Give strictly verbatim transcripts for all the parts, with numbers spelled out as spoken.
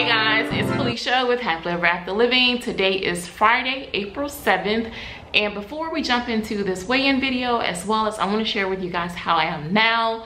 Hey guys, it's Felicia with Happily EverAfter Living. Today is Friday, April seventh. And before we jump into this weigh-in video, as well as I want to share with you guys how I am now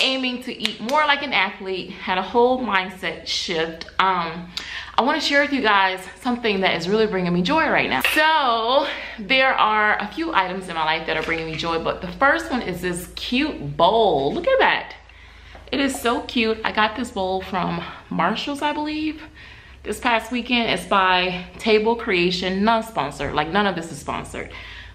aiming to eat more like an athlete, had a whole mindset shift. Um, I want to share with you guys something that is really bringing me joy right now. So there are a few items in my life that are bringing me joy, but the first one is this cute bowl. Look at that. It is so cute. I got this bowl from Marshall's, I believe, this past weekend. It's by Table Creation, non-sponsored, like none of this is sponsored.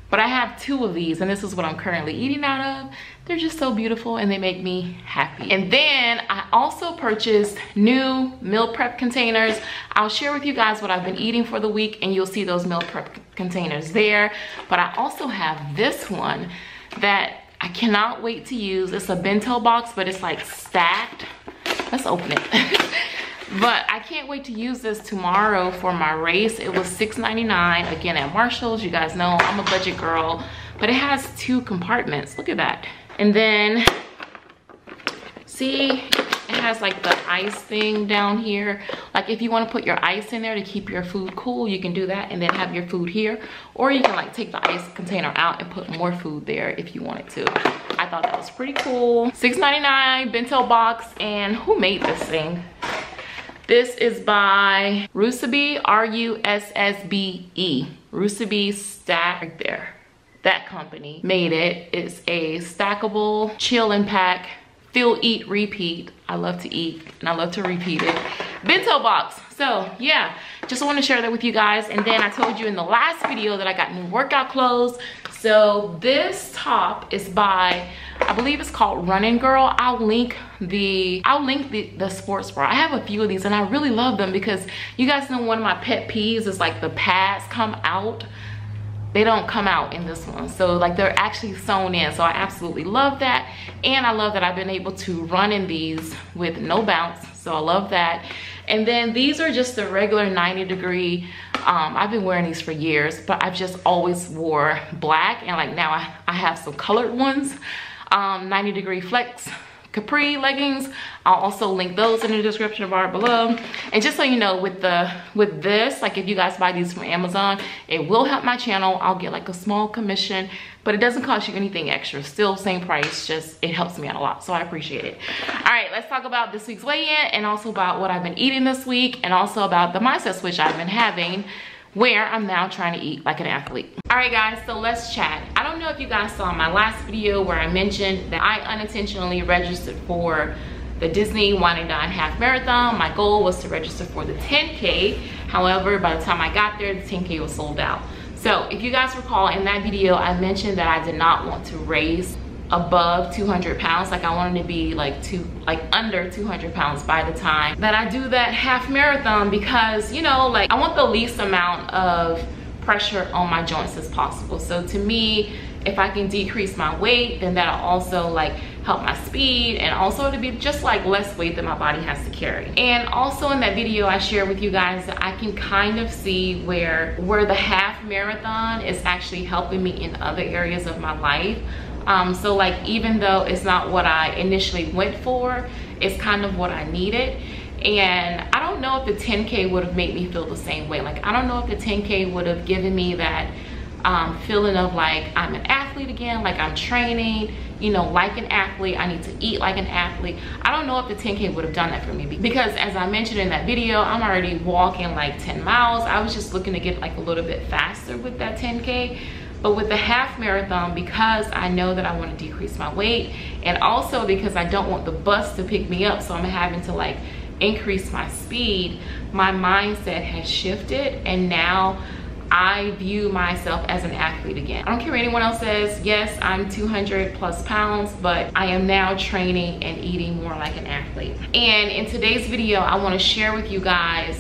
But I have two of these and this is what I'm currently eating out of. They're just so beautiful and they make me happy. And then I also purchased new meal prep containers. I'll share with you guys what I've been eating for the week and you'll see those meal prep containers there. But I also have this one that I cannot wait to use. It's a bento box, but it's like stacked. Let's open it. But I can't wait to use this tomorrow for my race. It was six ninety-nine again at Marshall's. You guys know I'm a budget girl, but it has two compartments. Look at that. And then see, it has like the ice thing down here. Like if you want to put your ice in there to keep your food cool, you can do that and then have your food here. Or you can like take the ice container out and put more food there if you wanted to. I thought that was pretty cool. six ninety-nine bento box. And who made this thing? This is by Rusabe, R U S S B E. Rusabe Stack, right there. That company made it. It's a stackable chill and pack, feel, eat, repeat. I love to eat and I love to repeat it. Bento box. So yeah, just want to share that with you guys. And then I told you in the last video that I got new workout clothes. So this top is by, I believe it's called Running Girl. I'll link the, I'll link the, the sports bra. I have a few of these and I really love them because you guys know one of my pet peeves is like the pads come out. They don't come out in this one. So like they're actually sewn in. So I absolutely love that. And I love that I've been able to run in these with no bounce. So I love that. And then these are just the regular ninety degree. Um, I've been wearing these for years, but I've just always wore black. And like now I, I have some colored ones. Um, ninety degree flex capri leggings. I'll also link those in the description bar below. And just so you know, with the with this, like if you guys buy these from Amazon, it will help my channel. I'll get like a small commission, but it doesn't cost you anything extra. Still same price, just it helps me out a lot. So I appreciate it. All right, let's talk about this week's weigh-in and also about what I've been eating this week and also about the mindset switch I've been having where I'm now trying to eat like an athlete. All right guys, so let's chat. I don't know if you guys saw my last video where I mentioned that I unintentionally registered for the Disney Wine and Dine Half Marathon. My goal was to register for the ten K. However, by the time I got there, the ten K was sold out. So if you guys recall in that video, I mentioned that I did not want to raise above two hundred pounds. Like I wanted to be like two, like under two hundred pounds by the time that I do that half marathon because, you know, like I want the least amount of pressure on my joints as possible. So to me, if I can decrease my weight, then that'll also like help my speed and also to be just like less weight that my body has to carry. And also in that video, I shared with you guys that I can kind of see where, where the half marathon is actually helping me in other areas of my life. Um, so like, even though it's not what I initially went for, it's kind of what I needed. And I don't know if the ten K would have made me feel the same way. Like, I don't know if the ten K would have given me that um, feeling of like, I'm an athlete again, like I'm training, you know, like an athlete, I need to eat like an athlete. I don't know if the ten K would have done that for me because as I mentioned in that video, I'm already walking like ten miles. I was just looking to get like a little bit faster with that ten K. But with the half marathon, because I know that I want to decrease my weight and also because I don't want the bus to pick me up, so I'm having to like increase my speed, my mindset has shifted and now I view myself as an athlete again. I don't care what anyone else says. Yes, I'm two hundred plus pounds, but I am now training and eating more like an athlete. And in today's video, I want to share with you guys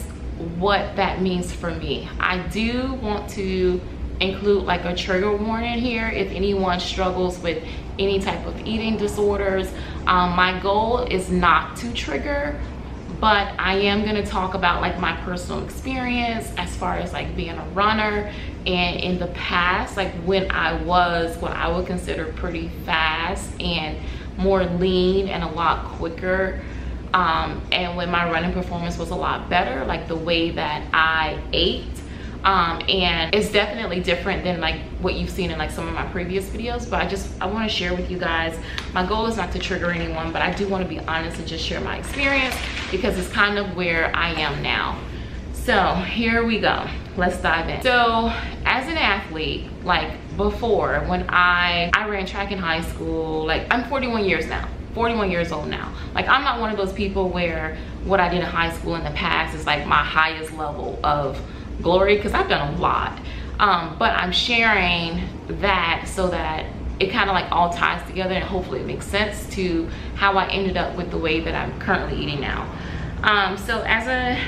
what that means for me. I do want to include like a trigger warning here if anyone struggles with any type of eating disorders. Um, my goal is not to trigger, but I am going to talk about like my personal experience as far as like being a runner and in the past, like when I was what I would consider pretty fast and more lean and a lot quicker Um, and when my running performance was a lot better, like the way that I ate, um, and it's definitely different than like what you've seen in like some of my previous videos. But I just, I want to share with you guys, my goal is not to trigger anyone, but I do want to be honest and just share my experience because it's kind of where I am now. So here we go, let's dive in. So as an athlete, like before, when I, I ran track in high school, like I'm forty-one years now. forty-one years old now. Like I'm not one of those people where what I did in high school in the past is like my highest level of glory, because I've done a lot. Um, but I'm sharing that so that it kind of like all ties together and hopefully it makes sense to how I ended up with the way that I'm currently eating now. Um, so as a,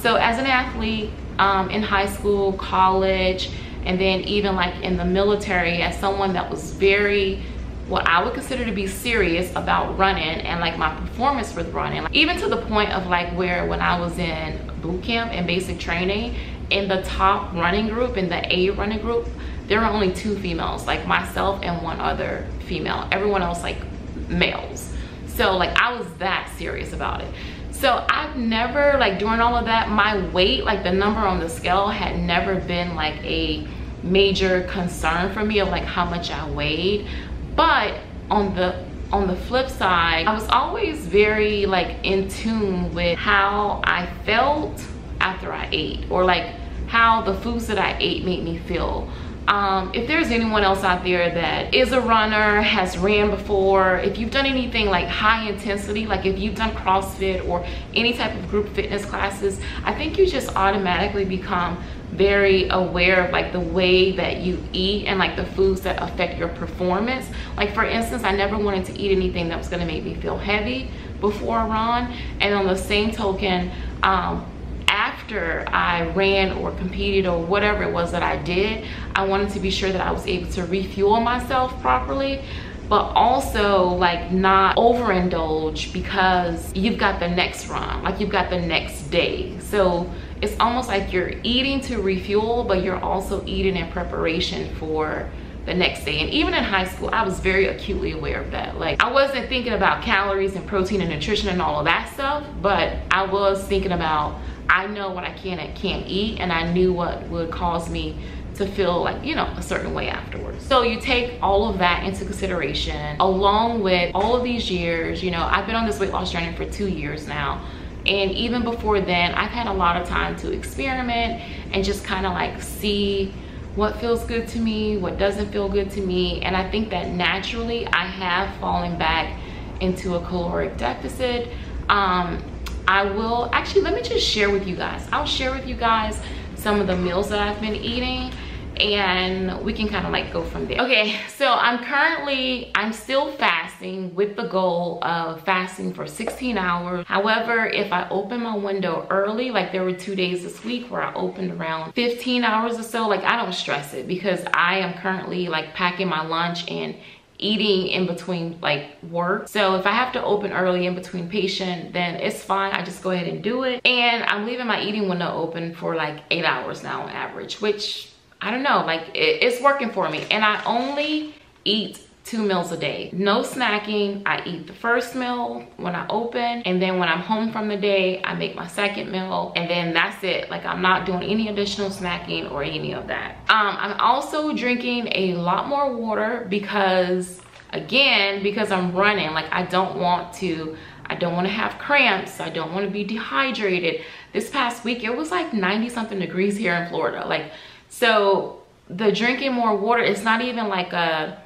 so as an athlete um, in high school, college, and then even like in the military, as someone that was very, what I would consider to be serious about running and like my performance with running, like, even to the point of like where when I was in boot camp and basic training, in the top running group, in the A running group, there were only two females, like myself and one other female, everyone else like males. So like I was that serious about it. So I've never, like during all of that, my weight, like the number on the scale had never been like a major concern for me of like how much I weighed. But on the on the flip side, I was always very like in tune with how I felt after I ate, or like how the foods that I ate made me feel. Um, if there's anyone else out there that is a runner, has ran before, if you've done anything like high intensity, like if you've done CrossFit or any type of group fitness classes, I think you just automatically become very aware of like the way that you eat and like the foods that affect your performance. Like for instance, I never wanted to eat anything that was going to make me feel heavy before I ran, and on the same token, um after I ran or competed or whatever it was that I did, I wanted to be sure that I was able to refuel myself properly, but also like not overindulge, because you've got the next run, like you've got the next day. So it's almost like you're eating to refuel, but you're also eating in preparation for the next day. And even in high school, I was very acutely aware of that. Like I wasn't thinking about calories and protein and nutrition and all of that stuff, but I was thinking about, I know what I can and can't eat, and I knew what would cause me to feel like, you know, a certain way afterwards. So you take all of that into consideration, along with all of these years, you know, I've been on this weight loss journey for two years now. And even before then, I've had a lot of time to experiment and just kind of like see what feels good to me, what doesn't feel good to me. And I think that naturally I have fallen back into a caloric deficit. Um, I will, actually, let me just share with you guys. I'll share with you guys some of the meals that I've been eating, and we can kind of like go from there. Okay, so I'm currently, I'm still fasting with the goal of fasting for sixteen hours. However, if I open my window early, like there were two days this week where I opened around fifteen hours or so, like I don't stress it because I am currently like packing my lunch and eating in between like work. So if I have to open early in between patient, then it's fine, I just go ahead and do it. And I'm leaving my eating window open for like eight hours now on average, which I don't know, like it, it's working for me. And I only eat two meals a day, no snacking. I eat the first meal when I open, and then when I'm home from the day, I make my second meal, and then that's it. Like I'm not doing any additional snacking or any of that. Um, I'm also drinking a lot more water because, again, because I'm running, like I don't want to, I don't want to have cramps. I don't want to be dehydrated. This past week, it was like ninety something degrees here in Florida. Like, so the drinking more water, it's not even like a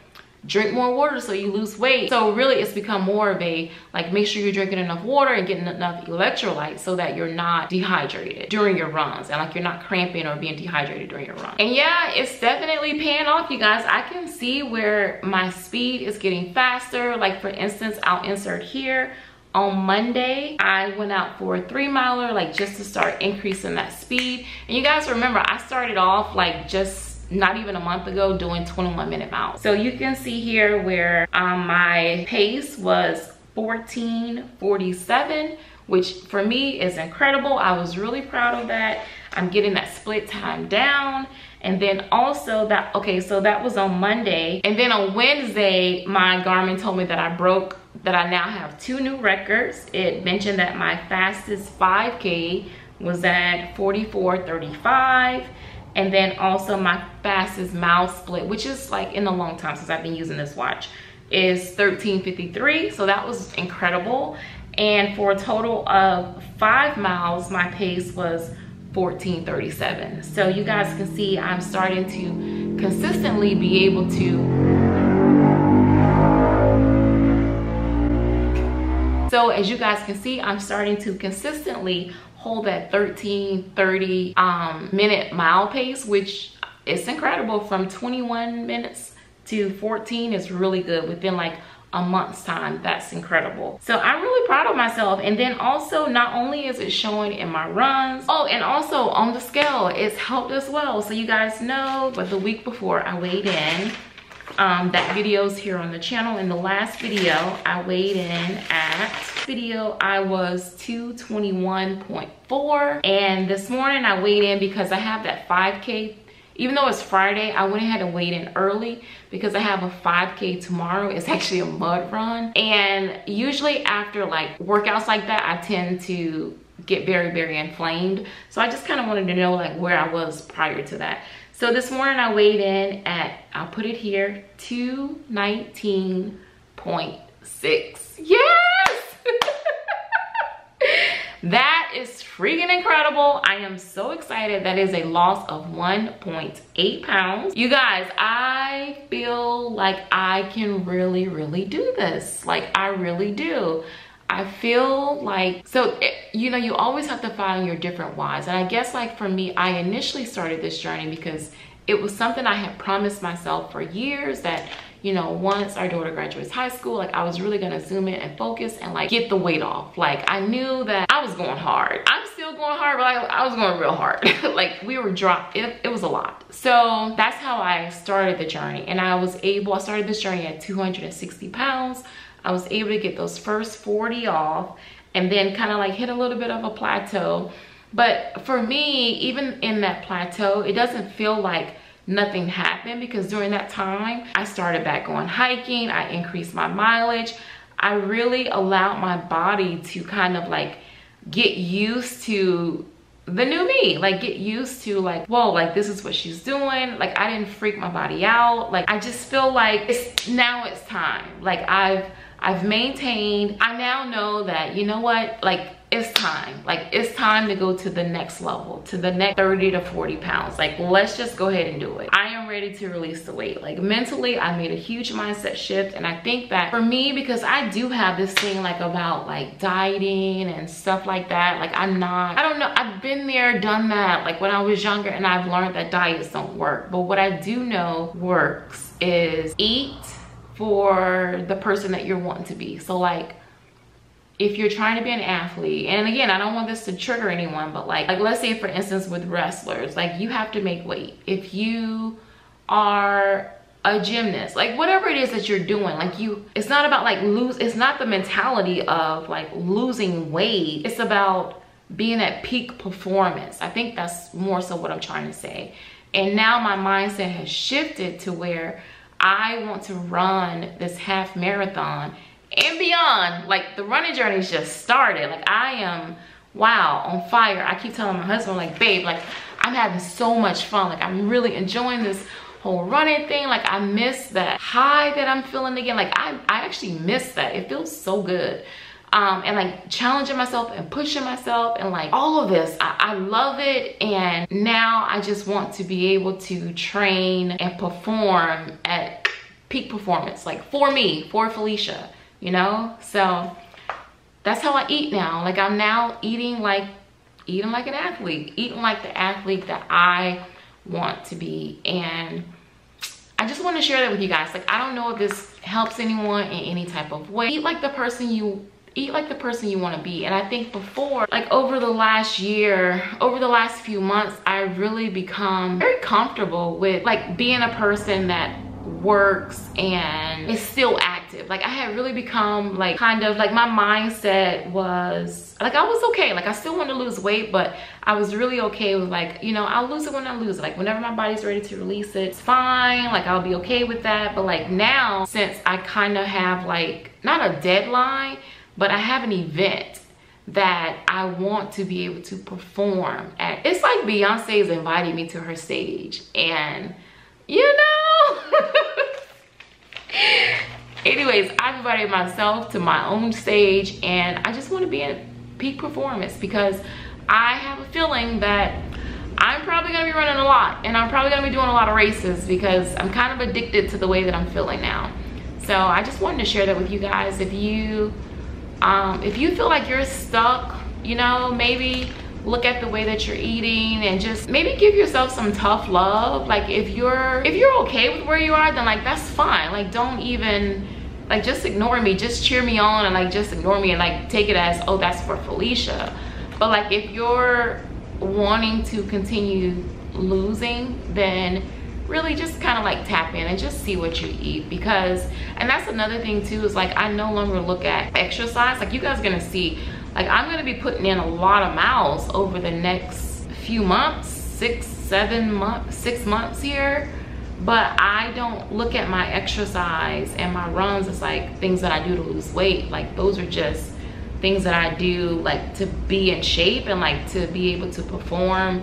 drink more water so you lose weight. So really it's become more of a like make sure you're drinking enough water and getting enough electrolytes so that you're not dehydrated during your runs, and like you're not cramping or being dehydrated during your run. And yeah, it's definitely paying off, you guys. I can see where my speed is getting faster. Like for instance, I'll insert here. On Monday, I went out for a three miler, like just to start increasing that speed. And you guys remember, I started off like just not even a month ago doing twenty-one minute miles. So you can see here where um, my pace was fourteen forty-seven, which for me is incredible. I was really proud of that. I'm getting that split time down. And then also that, okay, so that was on Monday. And then on Wednesday, my Garmin told me that I broke that I now have two new records. It mentioned that my fastest five K was at forty-four thirty-five, and then also my fastest mile split, which is like in a long time since I've been using this watch, is thirteen fifty-three. So that was incredible. And for a total of five miles, my pace was fourteen thirty-seven. So you guys can see I'm starting to consistently be able to. So as you guys can see, I'm starting to consistently hold that thirteen thirty um, minute mile pace, which is incredible. From twenty-one minutes to fourteen is really good within like a month's time. That's incredible. So I'm really proud of myself. And then also, not only is it showing in my runs, oh, and also on the scale, it's helped as well. So you guys know, but the week before I weighed in, um that video's here on the channel. In the last video I weighed in at video I was two twenty-one point four, and this morning I weighed in because I have that five K. Even though it's Friday, I went ahead and weighed in early because I have a five K tomorrow. It's actually a mud run, and usually after like workouts like that I tend to get very very inflamed, so I just kind of wanted to know like where I was prior to that. So this morning I weighed in at, I'll put it here, two nineteen point six. Yes! That is freaking incredible. I am so excited. That is a loss of one point eight pounds. You guys, I feel like I can really, really do this. Like, I really do. I feel like, so, it, you know, you always have to find your different whys. And I guess like for me, I initially started this journey because it was something I had promised myself for years that, you know, once our daughter graduates high school, like I was really gonna zoom in and focus and like get the weight off. Like I knew that I was going hard. I'm still going hard, but I, I was going real hard. Like we were dropped, it, it was a lot. So that's how I started the journey. And I was able, I started this journey at two hundred sixty pounds. I was able to get those first forty off and then kind of like hit a little bit of a plateau. But for me, even in that plateau, it doesn't feel like nothing happened, because during that time, I started back on hiking, I increased my mileage. I really allowed my body to kind of like get used to the new me, like get used to like, whoa, like this is what she's doing. Like I didn't freak my body out. Like I just feel like it's now it's time. Like I've, I've maintained, I now know that, you know what, like it's time. Like it's time to go to the next level, to the next thirty to forty pounds. Like let's just go ahead and do it. I am ready to release the weight. Like mentally, I made a huge mindset shift. And I think that for me, because I do have this thing like about like dieting and stuff like that. Like I'm not, I don't know, I've been there, done that. Like when I was younger, and I've learned that diets don't work. But what I do know works is eat for the person that you're wanting to be. So like, if you're trying to be an athlete, and again, I don't want this to trigger anyone, but like, like let's say for instance with wrestlers, like you have to make weight. If you are a gymnast, like whatever it is that you're doing, like you, it's not about like lose, it's not the mentality of like losing weight. It's about being at peak performance. I think that's more so what I'm trying to say. And now my mindset has shifted to where I want to run this half marathon and beyond. Like the running journey's just started. Like I am, wow, on fire. I keep telling my husband, like, babe, like I'm having so much fun. Like I'm really enjoying this whole running thing. Like I miss that high that I'm feeling again. Like I, I actually miss that. It feels so good. Um, and like challenging myself and pushing myself and like all of this, I, I love it. And now I just want to be able to train and perform at peak performance, like for me, for Felicia. You know, so that's how I eat now. Like I'm now eating like, eating like an athlete, eating like the athlete that I want to be. And I just want to share that with you guys. Like I don't know if this helps anyone in any type of way. Eat like the person you, eat like the person you want to be. And I think before, like over the last year, over the last few months, I really become very comfortable with like being a person that works and is still active. active. Like I had really become like kind of like my mindset was like I was okay. Like I still want to lose weight, but I was really okay with like, you know, I'll lose it when I lose it. Like whenever my body's ready to release it, it's fine. Like I'll be okay with that. But like now, since I kind of have like not a deadline, but I have an event that I want to be able to perform at. It's like Beyonce's invited me to her stage, and you know. Anyways, I've invited myself to my own stage, and I just want to be at peak performance because I have a feeling that I'm probably going to be running a lot, and I'm probably going to be doing a lot of races because I'm kind of addicted to the way that I'm feeling now. So I just wanted to share that with you guys. If you um, if you feel like you're stuck, you know, maybe look at the way that you're eating and just maybe give yourself some tough love. Like if you're if you're okay with where you are, then like that's fine. Like don't even like just ignore me, just cheer me on, and like just ignore me and like take it as, oh, that's for Felicia. But like if you're wanting to continue losing, then really just kind of like tap in and just see what you eat. Because, and that's another thing too, is like I no longer look at exercise. Like you guys are gonna see, like I'm gonna be putting in a lot of miles over the next few months, six, seven months, six months here. But I don't look at my exercise and my runs as like things that I do to lose weight. Like those are just things that I do like to be in shape and like to be able to perform,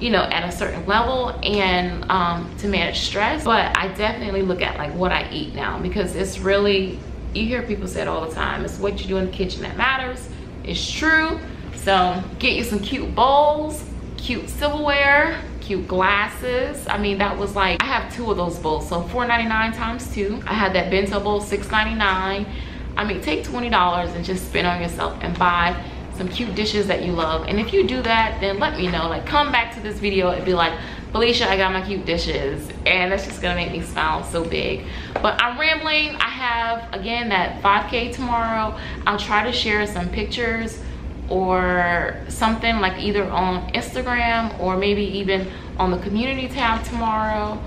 you know, at a certain level, and um, to manage stress. But I definitely look at like what I eat now, because it's really, you hear people say it all the time, it's what you do in the kitchen that matters. It's true. So get you some cute bowls, cute silverware, cute glasses. I mean, that was like, I have two of those bowls, so four ninety-nine times two. I had that bento bowl, six ninety-nine. I mean, take twenty dollars and just spend on yourself and buy some cute dishes that you love. And if you do that, then let me know. Like come back to this video and be like, Felicia, I got my cute dishes. And that's just gonna make me smile so big. But I'm rambling. I have, again, that five K tomorrow. I'll try to share some pictures or something, like either on Instagram or maybe even on the community tab tomorrow.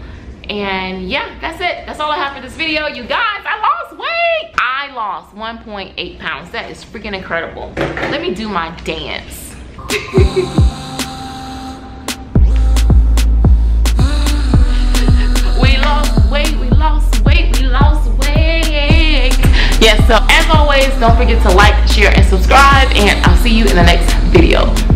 And yeah, that's it. That's all I have for this video. You guys, I lost weight. I lost one point eight pounds. That is freaking incredible. Let me do my dance. Yes, so as always, don't forget to like, share, and subscribe, and I'll see you in the next video.